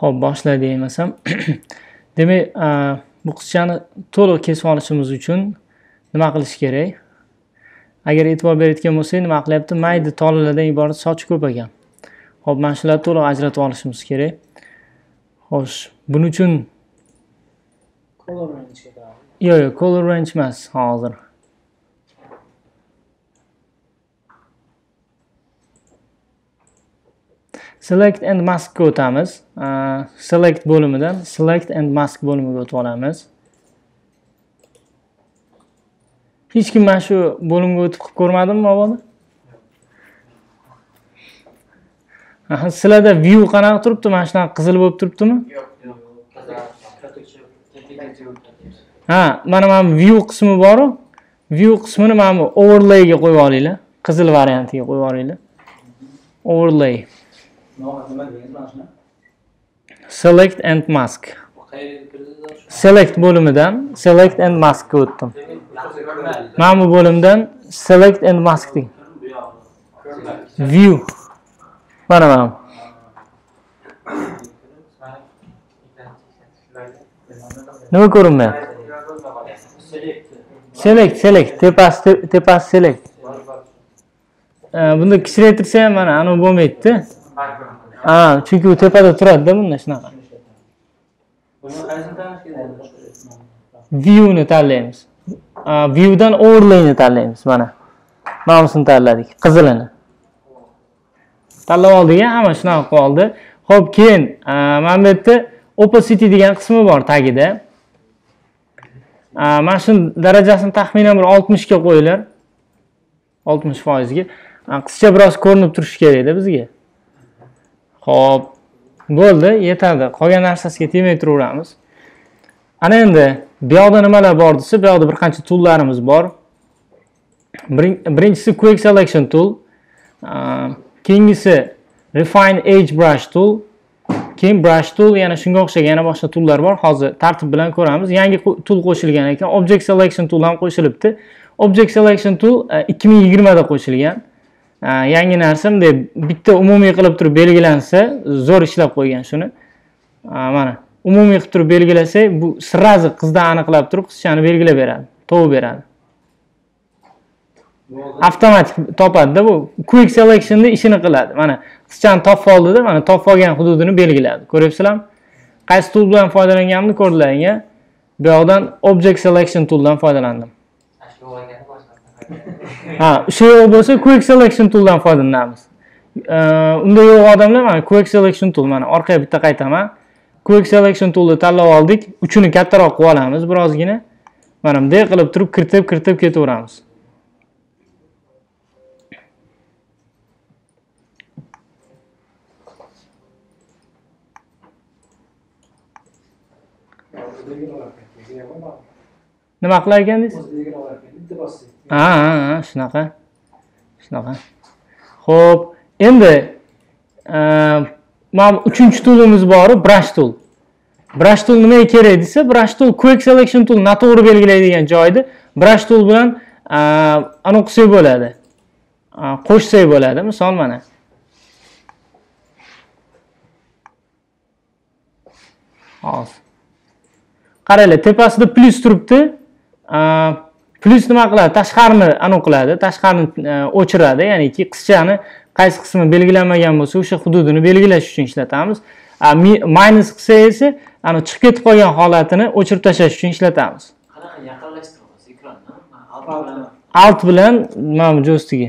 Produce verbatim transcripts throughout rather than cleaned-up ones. Xo'p, boshla demasam. Demak, bu qizchani to'liq kesib olishimiz uchun nima qilish kerak? Agar e'tibor berayotgan bo'lsangiz, nima qilyapti? Mayda tolalardan iborat soch ko'p ekan. Xo'p, mana shularni to'liq ajratib olishimiz kerak. Xo'sh, buning uchun color range kerak. Yo'q, yo'q, color range emas hozir. Select and mask ga o'tamiz. Select bo'limidan select and mask bo'limiga o'tib olamiz. Hech kim mana shu bo'limga o'tib qilib ko'rmadimmi avval? Aha, sizlarda view qanaqa turibdi? Mana shunaqa qizil bo'lib turibdimi? Yo'q, yo'q. Ha, mana mana view qismi bor-ku. View qismini mana bu overlay ga qo'yib olinglar. Qizil variantiga qo'yib olinglar. Overlay. Select and mask. Select bo'limidan select and mask ga o'tdim. Mana bu bo'limdan select and mask ding. View. Mana mana. Nima ko'rinmayapti? Select, select, tepas, tepas select. Bunda kichiraytirsa ham mana anu bo'lmaydi-da. Ha, chunki u tepada turadi-da bunda shunaqa. View ni tanlaymiz. View'dan overlay'ni tanlaymiz mana. Mavsini tanladik, qizilini. Tanlab oldik, hamma shunaqa qoldi. Xo'p, keyin mana bu yerda opacity degan qismi bor tagida. Mana shu darajasini taxminan bir oltmish ga qo'yinglar. oltmish foiz ga. Qisqa biroz ko'rinib turishi kerak-da bizga. Xo'p, bo'ldi, yetadi. Qolgan narsasiga tegmay turaveramiz. Ana endi bu yoqda nimalar bor desa, bu yoqda bir qancha toollarimiz bor. Birinchisi Quick Selection Tool, keyingisi Refine Edge Brush Tool, keyin Brush Tool, yana shunga o'xshagan yana boshqa toollar bor. Hozir tartib bilan ko'ramiz. Yangi tool qo'shilgan ekan. Object Selection Tool ham qo'shilibdi. Object Selection Tool ikki ming yigirma da qo'shilgan. Yangi narsa, bunday bitta umumiy qilib turib belgilansa, zo'r ishlab qo'ygan shuni. Mana umumiy qilib turib belgilasak, bu sirazi qizda aniqlab turib qizchani belgilab beradi, topib beradi. Avtomatik topadi-da bu. Quick Selection-da ishini qiladi. Mana qizchani topib oldi-da, mana topib olgan hududini belgiladi. Ko'ryapsizlarmi? Qaysi tool bilan foydalanganimni ko'rdilaringga. Bu yoqdan Object Selection tooldan foydalandim. Ha, shu yo'q bo'lsa, Quick Selection tooldan foydalanamiz. Unda yo'q odamlar mana Quick Selection tool, mana orqaga bitta qaytaman. Quick Selection toolni tanlab oldik. Uchini kattaroq qilib olamiz birozgina. Mana bunday qilib turib kiritib-kiritib ketaveramiz. Nima qilar ekandingiz? Ha, ha, shunaqa. Shunaqa. Xo'p, endi mana uchinchi toolimiz bor, brush tool. Brush tool nimaga kerak desa, brush tool quick selection tool noto'g'ri belgilaydigan joyda brush tool bilan anu qilsak bo'ladi. Qo'shsak bo'ladi, misol mana. Xo'p. Qaranglar, tepasida plus turibdi. Plus nima qiladi? Tashqarini anu qiladi, tashqarini o'chiradi, ya'niki qizchani qaysi qismi belgilanmagan bo'lsa, o'sha hududini belgilash uchun ishlatamiz. Minus qilsa esa, ana chiqib ketib qolgan holatini o'chirib tashlash uchun ishlatamiz. Qanaqa yaqinlashtiramiz ekranni? Alt bilan mana bu joystiga.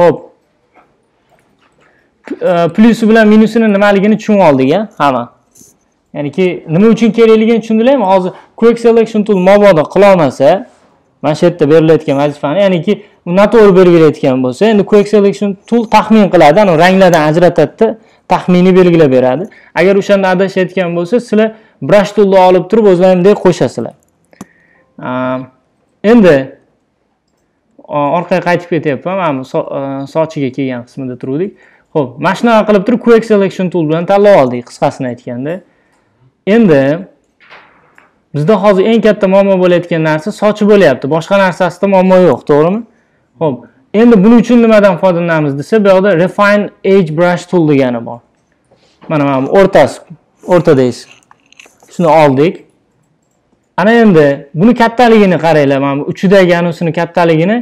Xo'p. Plusi bilan minusini nimaligini tushunib oldik-a, hamma. Ya'niki nima uchun kerakligini tushundilarmi? Hozir Quick Selection tool mobodo qila olmasa, mana shu yerda berilayotgan vazifani, ya'niki noto'g'ri belgilayotgan bo'lsa, endi Quick Selection tool taxmin qiladi, ana ranglardan ajratadi, taxminiy belgilab beradi. Agar o'shanda adashayotgan bo'lsa, sizlar brush toolni olib turib o'zlaringizdek qo'shasizlar. Endi orqaga qaytib ketyapman, mana sochiga kelgan qismida turdik. Xo'p, mana shuni qilib turib Quick Selection tool bilan tanlab oldik, qisqasini aytganda. Endi bizda hozir eng katta muammo bo'layotgan narsa sochi bo'lyapti. Boshqa narsasida muammo yo'q, to'g'rimi? Xo'p, endi buning uchun nimadan foydalanamiz desa, bu yerda Refine Edge Brush tool degani bor. Mana mana o'rtasi, o'rtadaysiz. Shuni oldik. Ana endi buni kattaligini qaranglar, mana uchidagi anusini kattaligini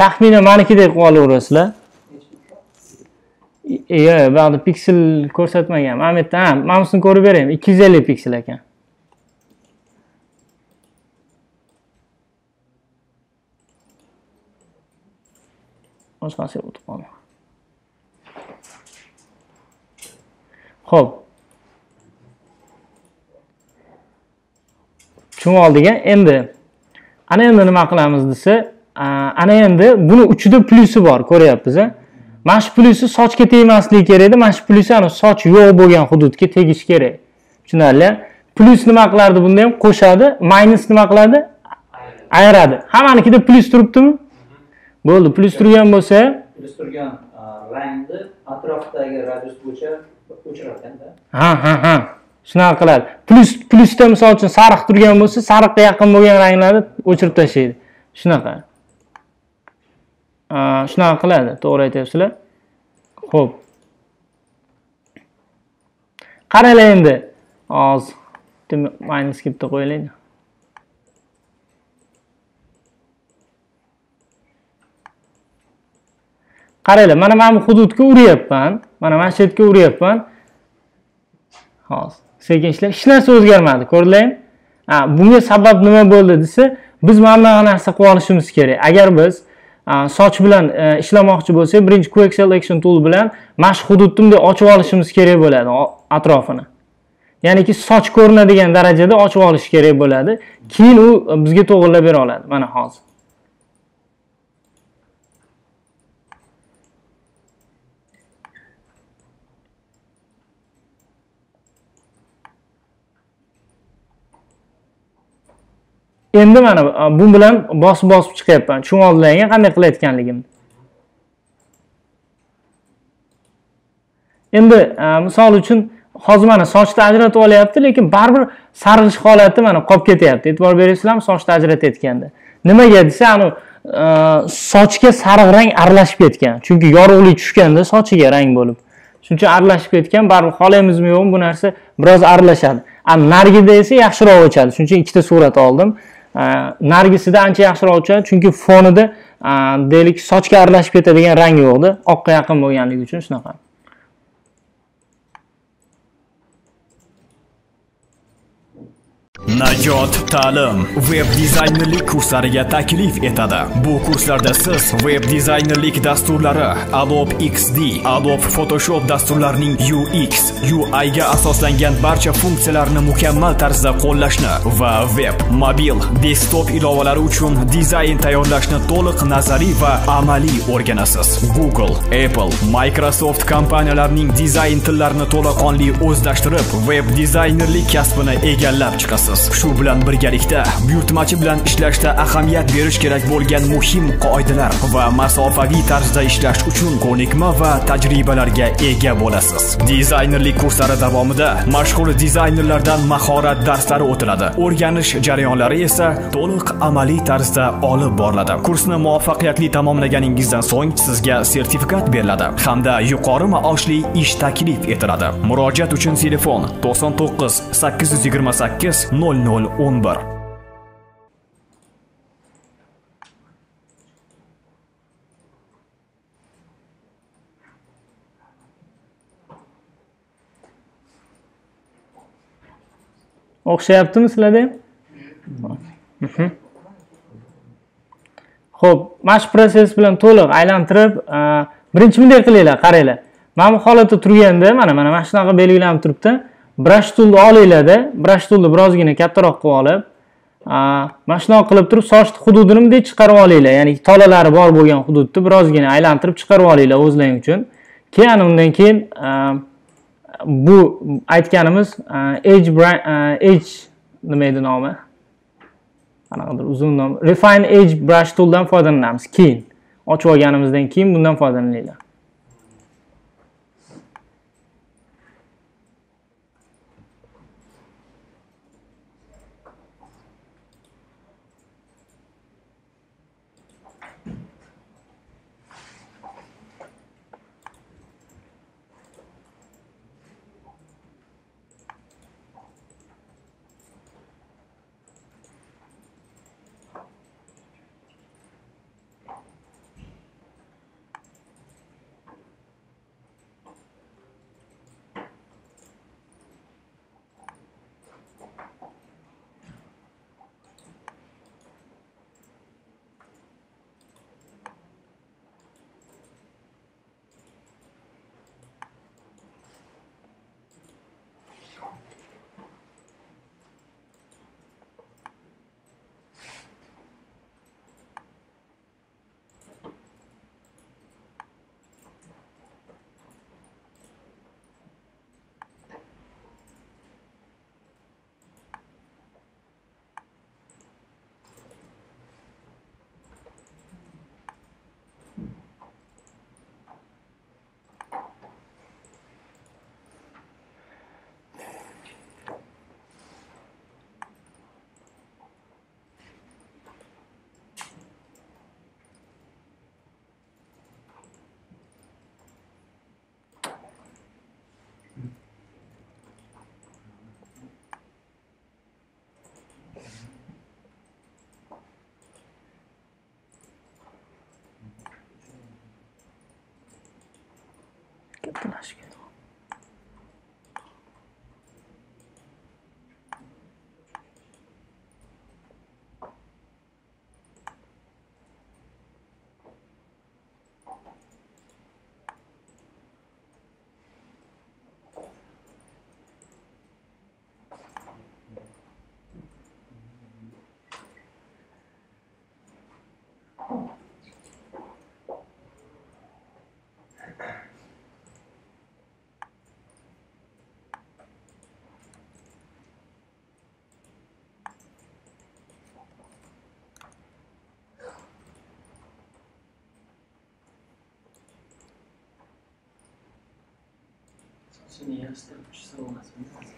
taxminan manikidek qilib olaverasizlar. Yo'q, bu yerda piksel ko'rsatmagan. Mana bu yerda ham mana buni ko'rib beraman. ikki yuz ellik piksel ekan. Boshqasi o'tib qoldi. Xo'p. Tushunib oldik-a? Endi ana endi nima qilamiz desa, ana endi buni uchida plusi bor, ko'ryapsiz-a? Mana shu plusi sochga tegmasligi kerak-da, mana shu plusi ana soch yo'q bo'lgan hududga tegish kerak. Tushunarli? Plus nima qilardi? Bunda ham qo'shadi, minus nima qiladi? Ayiradi. Hammanikida plus turibdimi? Bo'ldi, plus turgan bo'lsa, plus turgan rangni atrofdagi radius bo'yicha o'chiradi-da. Ha, ha, ha. Shunaqa qiladi. Plus plusda misol uchun sariq turgan bo'lsa, sariqqa yaqin bo'lgan ranglarni o'chirib tashlaydi. Shunaqa. Shunaqa qiladi, to'g'ri aytyapsizlar. Xo'p. Qaranglar endi. Hozir minus kelibdi qo'yiladi. Qaranglar, mana men hududga uryapman, mana mana shu yerga uryapman. Hozir sekin ishlab, hech narsa o'zgarmadi, ko'rdingizmi? Ha, bunga sabab nima bo'ldi desa, biz mana bunday narsa qilib olishimiz kerak. Agar biz soch bilan e, ishlamoqchi bo'lsak, birinchi Quick Selection tool bilan mana shu hududni bunday ochib olishimiz kerak bo'ladi, atrofini. Ya'niki soch ko'rinadigan darajada ochib olish kerak bo'ladi. Keyin u bizga to'g'rilab bera oladi. Mana hozir. Endi mana bu bilan bosib-bosib chiqyapman. Tushunoldilaringga qanday qilayotganligimni. Endi misol uchun hozir mana sochni ajratib olyapti, lekin baribir sarg'ish holati mana qolib ketyapti. E'tibor berasizlarmi, sochni ajratayotganda. Nimaga desa, anu sochga sariq rang aralashib ketgan. Chunki yorug'lik tushganda sochiga rang bo'lib. Shuning uchun aralashib ketgan, baribir xolaymizmi yo'qmi, bu narsa biroz aralashadi. Am nargida esa yaxshiroq o'chadi. Shuning uchun ikkita surat oldim. Nargisida ancha yaxshiroq o'chadi, chunki fonida deylik sochga aralashib ketadigan rang yo'qdi, oqqa yaqin bo'lganligi uchun shunaqa. Najot ta'lim web dizaynerlik kurslariga taklif etadi. Bu kurslarda siz web dizaynerlik dasturlari, Adobe X D, Adobe Photoshop dasturlarining U X, U I ga asoslangan barcha funksiyalarni mukammal tarzda qo'llashni va web, mobil, desktop ilovalari uchun dizayn tayyorlashni to'liq nazariy va amaliy o'rganasiz. Google, Apple, Microsoft kompaniyalarining dizayn tillarini to'laqonli o'zlashtirib, web dizaynerlik kasbini egallab chiqasiz. Shu bilan birgalikda buyurtmachi bilan ishlashda ahamiyat berish kerak bo'lgan muhim qoidalar va masofaviy tarzda ishlash uchun ko'nikma va tajribalarga ega bo'lasiz. Dizaynerlik kurslari davomida mashhur dizaynerlardan mahorat darslari o'tiladi. O'rganish jarayonlari esa to'liq amaliy tarzda olib boriladi. Kursni muvaffaqiyatli tamomlaganingizdan so'ng sizga sertifikat beriladi hamda yuqori maoshli ish taklif etiladi. Murojaat uchun telefon to'qson to'qqiz sakkiz yuz yigirma sakkiz nol nol o'n bir. O'xshayaptimi sizlarda? Xo'p, mana shu protsess bilan to'liq aylantirib, birinchi bunday qilinglar, qaranglar. Mana bu holatda turganda, mana mana mana shunaqa belgilanib turibdi. Brush toolni olinglar-da, brush toolni birozgina kattaroq qilib olib, mana shunaqa qilib turib sochni hududini bunday chiqarib olinglar, ya'ni tolalari bor bo'lgan hududni birozgina aylantirib chiqarib olinglar o'zlaring uchun. Keyin undan keyin bu aytganimiz edge edge nima edi nomi? Qanaqadir uzun nom. Refine Edge Brush tooldan foydalanamiz. Keyin ochib olganimizdan keyin bundan foydalaninglar.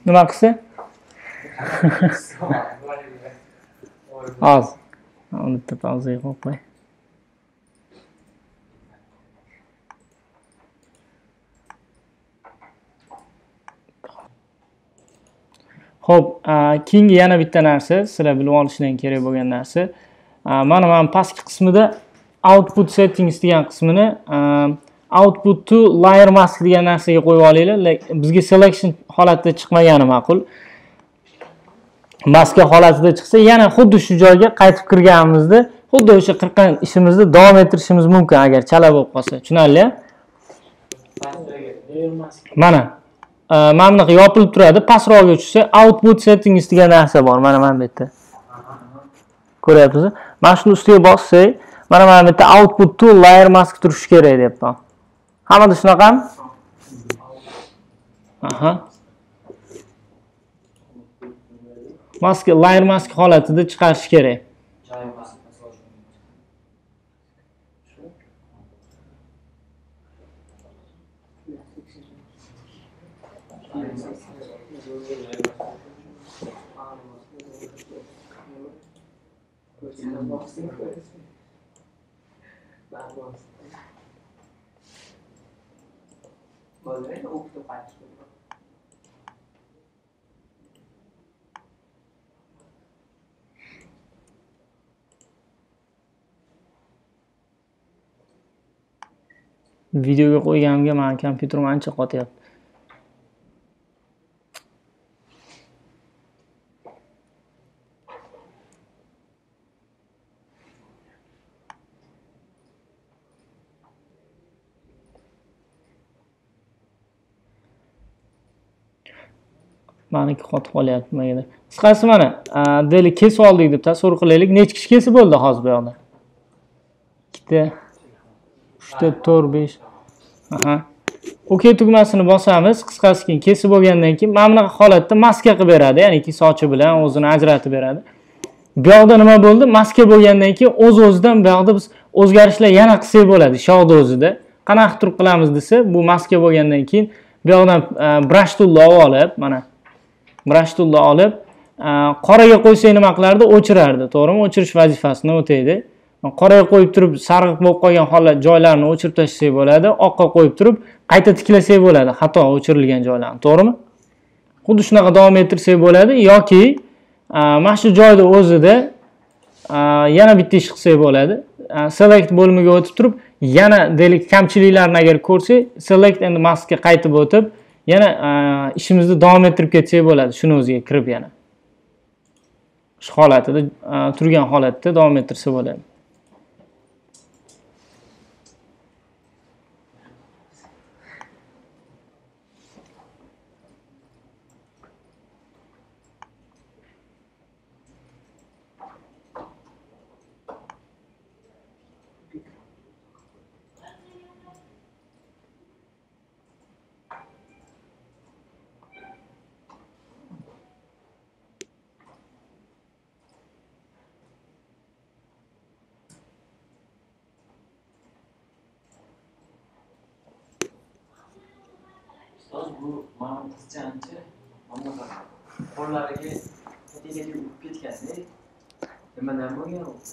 Nima qilsa? Az. Onu da pauzaya qo'yib qo'y. Xo'p, keyingi yana bitta narsa, sizlar bilib olishinglar kerak bo'lgan narsa. Mana men pastki qismida output settings degan qismini output to layer mask degan narsaga qo'yib olinglar. Bizga selection holatida chiqmagani ma'qul. Maska holatida chiqsa, yana xuddi shu joyga qaytib kirganimizda, xuddi o'sha qirqqan ishimizni davom ettirishimiz mumkin agar chala bo'lib qolsa. Tushunarli? Mana mana bunaqa yopilib turadi, pastroqga tushsa, output settings degan narsa bor. Mana mana bu yerda. Ko'ryapsizmi? Mana shuni ustiga bossak, mana mana bu yerda output to layer mask turishi kerak deyapman. Hammada shunaqami? Aha. Maske, layer mask holatida chiqarish kerak. Videoga qo'yganimga men kompyuterim ancha qotyapti. Meniki qotib qolyapti nimaga. Qisqasi mana deylik kesib oldik deb tasavvur qilaylik. Nechta kishi kesib bo'ldi hozir bu yoqda? ikki, uch, to'rt, besh. Aha. OK tugmasini bosamiz. Qisqasi keyin kesib bo'lgandan keyin mana bunaqa holatda maska qilib beradi, ya'ni ikki sochi bilan o'zini ajratib beradi. Bu yoqda nima bo'ldi? Maska bo'lgandan keyin o'z-o'zidan bu yoqda biz o'zgarishlar yana qilsak bo'ladi, shoqda o'zida. Qanaqa turib qilamiz desa, bu maska bo'lgandan keyin bu yoqdan brush toolni olib, mana brush toolni olib, qoraga qo'ysak nima qilardi? O'chirardi, to'g'rimi? O'chirish vazifasini o'taydi. Qoraga qo'yib turib sarg'iq bo'lib qolgan holat joylarini o'chirib tashlasak bo'ladi, oqqa qo'yib turib qayta tiklasak bo'ladi, xato o'chirilgan joylarni, to'g'rimi? Xuddi shunaqa davom ettirsak bo'ladi yoki mana shu joyda o'zida yana bitta ish qilsak bo'ladi. Select bo'limiga o'tib turib, yana deylik kamchiliklarni agar ko'rsak, select and mask ga qaytib o'tib, yana ishimizni davom ettirib ketsak bo'ladi, shuni o'ziga kirib yana shu holatida turgan holatda davom ettirsa bo'ladi.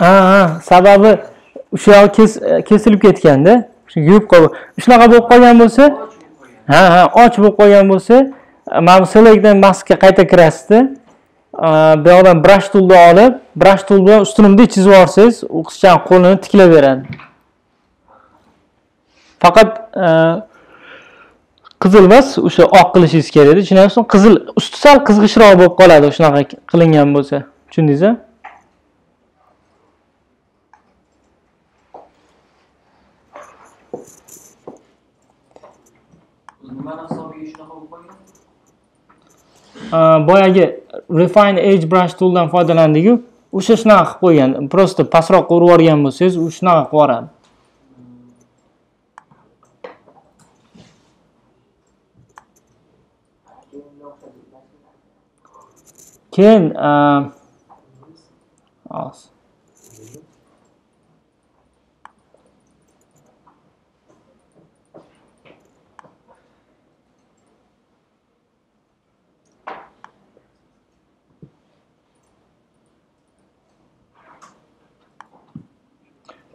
Aa, sababi o'sha yoq kesilib ketganda, o'sha yuvib qo'yib, shunaqa bo'lib qolgan bo'lsa, ha, ha, och bo'lib qolgan bo'lsa, mana bu selectdan maskga qayta kirasiz-da. Bu yoqdan brush toolni olib, brush tool bilan ustunimda chizib yuborsangiz, u qizchaning qo'lini tiklab beradi. Faqat qizil emas, o'sha oq qilishingiz kerak-da. Shundan so'ng qizil usti sal qizg'ishroq bo'lib qoladi, shunaqa qilingan bo'lsa. Tushundingizmi? Boyagi refine edge brush tooldan foydalandik-ku, o'sha shunaqa qilib qo'ygan, prosta pastroq urib yuborgan bo'lsangiz, u shunaqa qilib yuboradi. Keyin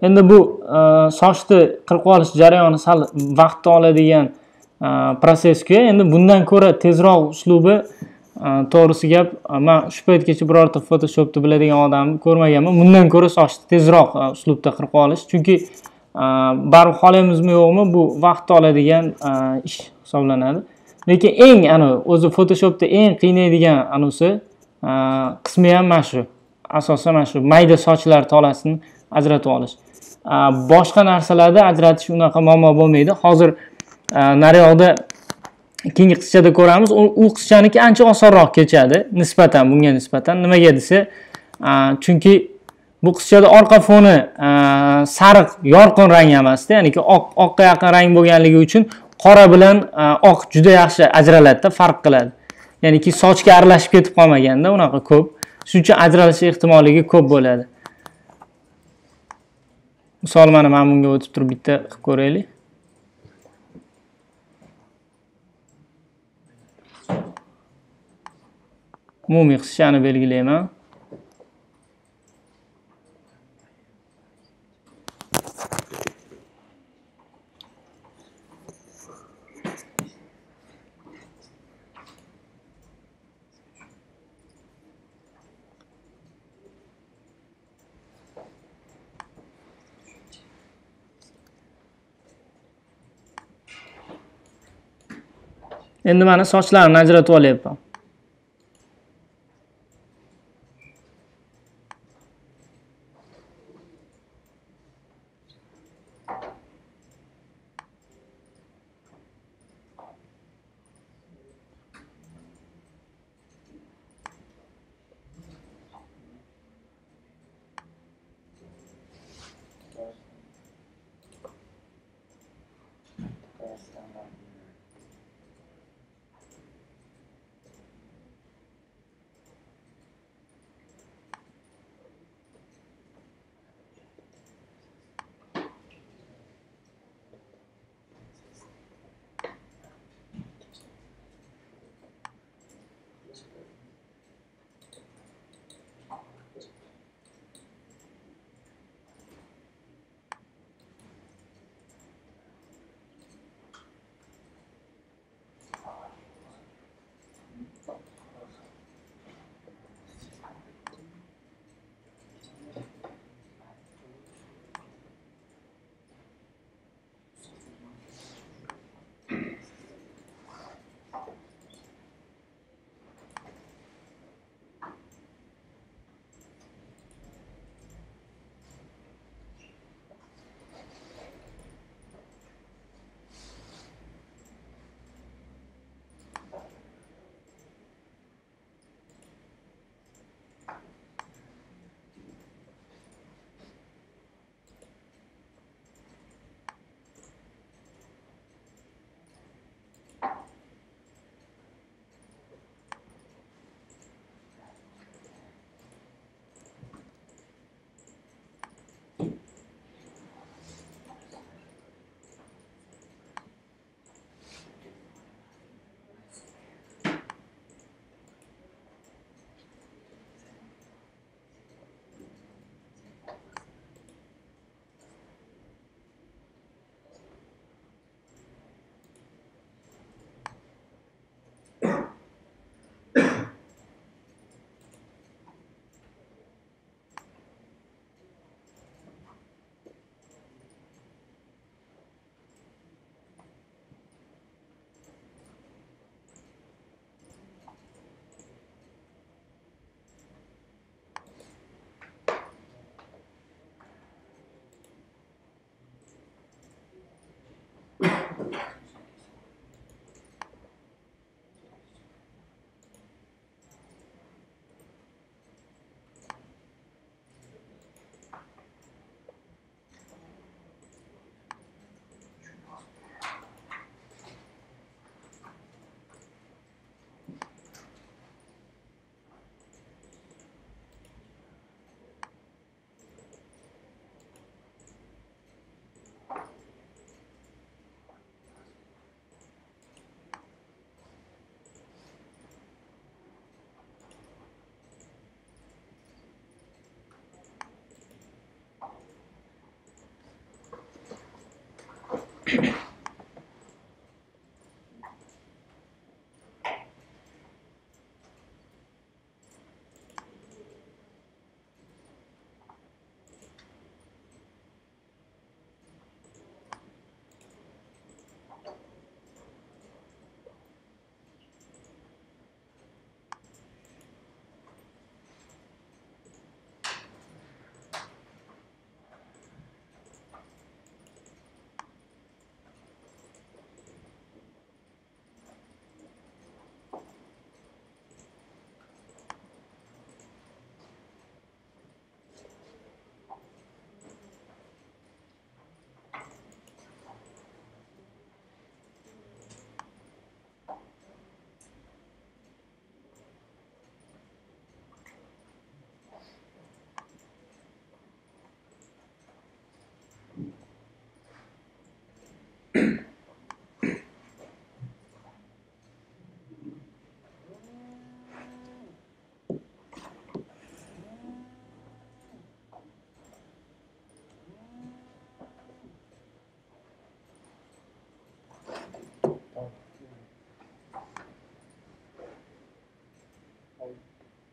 Endi bu sochni qirib olish jarayoni sal vaqt oladigan prosesga endi bundan ko'ra tezroq uslubi to'g'risi gap, men shu paytgacha birorta Photoshopni biladigan odamni ko'rmaganman. Bundan ko'ra sochni tezroq uslubda qirib olish, chunki barib xolamizmi yo'qmi bu vaqt oladigan ish hisoblanadi. Lekin eng ana o'zi Photoshopda eng qiynaydigan anusi qismi ham mana shu, asosan mana shu mayda sochlar tolasini ajratib olish. Boshqa narsalarda ajratish unaqa muammo bo'lmaydi. Hozir naryoqda keyingi qismda ko'ramiz, u qismniki ancha osonroq kechadi nisbatan bunga nisbatan. Nimaga desa, chunki bu qismda orqa foni sariq, yorqin rang emas-da, ya'niki oq, oqqa yaqin rang bo'lganligi uchun qora bilan oq juda yaxshi ajraladi-da, farq qiladi. Ya'niki sochga aralashib ketib qolmaganda unaqa ko'p, shuning uchun ajralish ehtimolligi ko'p bo'ladi. Misol mana men bunga o'tib turib bitta qilib ko'raylik. Umumiy qismini belgilayman. Endi mana sochlarni ajratib olyapman.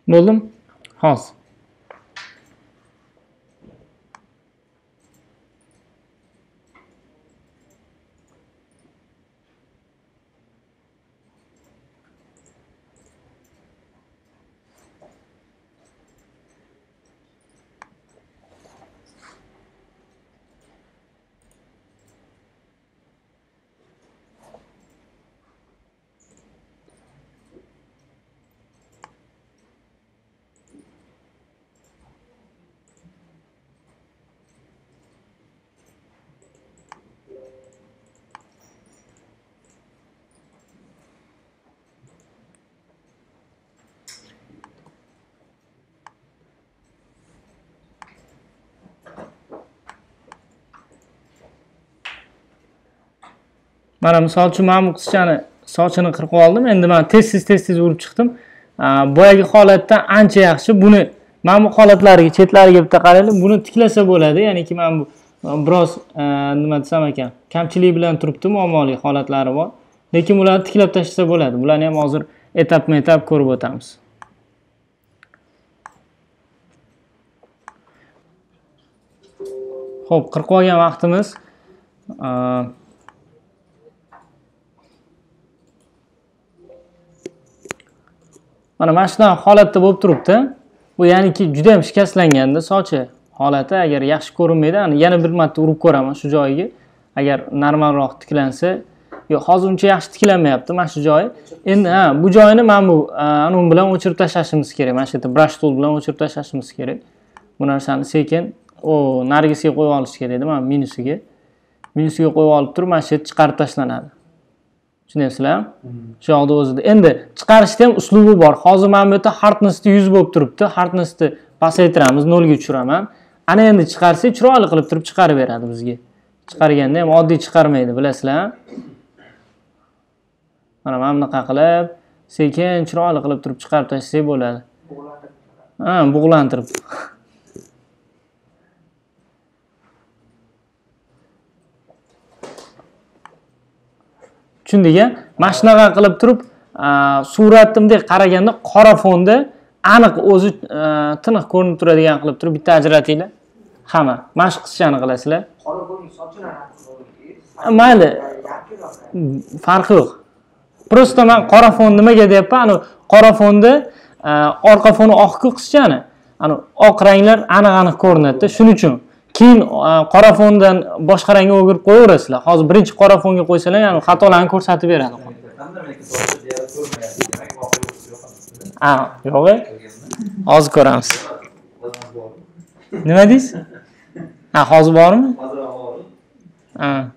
Nolim Hans. Bana misal uchun men bu qizchani sochini qirib oldim. Endi men tez-tez urib chiqdim. Boyagi holatdan ancha yaxshi. Buni men bu holatlariga, chetlariga bitta qaraylik. Buni tiklasa bo'ladi. Ya'niki men bu biroz nima desam ekan, kamchilik bilan turibdi, muammoli holatlari bor. Lekin ularni tiklab tashlasa bo'ladi. Bularni ham hozir etap-etap ko'rib o'tamiz. Xo'p, qirib olgan vaqtimiz mana mana shunday holatda bo'lib turibdi. Bu ya'niki juda ham shikastlanganda sochi holati agar yaxshi ko'rinmaydi, ani yana bir marta urib ko'raman shu joyiga. Agar normalroq tiklansa, yo'q, hozir uncha yaxshi tiklanmayapti mana shu joyi. Endi ha, bu joyini men bu anun bilan o'chirib tashlashimiz kerak. Mana shu yerda brush tool bilan o'chirib tashlashimiz kerak. Bu narsani sekin o nargisiga qo'yib olish kerak edi. Mana minusiga. Minusiga qo'yib olib turib, mana shu yerda chiqarib tashlanadi. Tushunasizlar? Shu yoqda o'zida. Endi chiqarishda ham uslubi bor. Hozir mana bu yerda hardnessni yuz bo'lib turibdi. Hardnessni pasaytiramiz, nolga tushiraman. Ana endi chiqarsak, chiroyli qilib turib chiqarib beradi bizga. Chiqarganda ham oddiy chiqarmaydi, bilasizlar. Mana mana bunaqa qilib, sekin chiroyli qilib turib chiqarib tashlasak bo'ladi. Ha, bug'lantirib. Tushundingmi? Mana shunaqa qilib turib, suratimga qaraganda qora fonda aniq o'zi tiniq ko'rinib turadigan qilib turib bitta ajratinglar. Hamma. Mana shu qizchani qilasizlar. Qora fonni sochini aniq. Mayli. Farqi yo'q. Prosta men qora fon nimaga deyapman? Anu qora fonda orqa foni oq-ku qizchani. Anu oq ranglar aniq-aniq ko'rinadi-da. Shuning uchun keyin qora fondan boshqa rangga o'girib qo'yaverasizlar. Hozir birinchi qora fonga qo'ysalar, ya'ni xatolarni ko'rsatib beradi. A, yo'q. Hozir ko'ramiz. Nima deysiz? Ha, hozir bormi? Hozir bormi? Ha.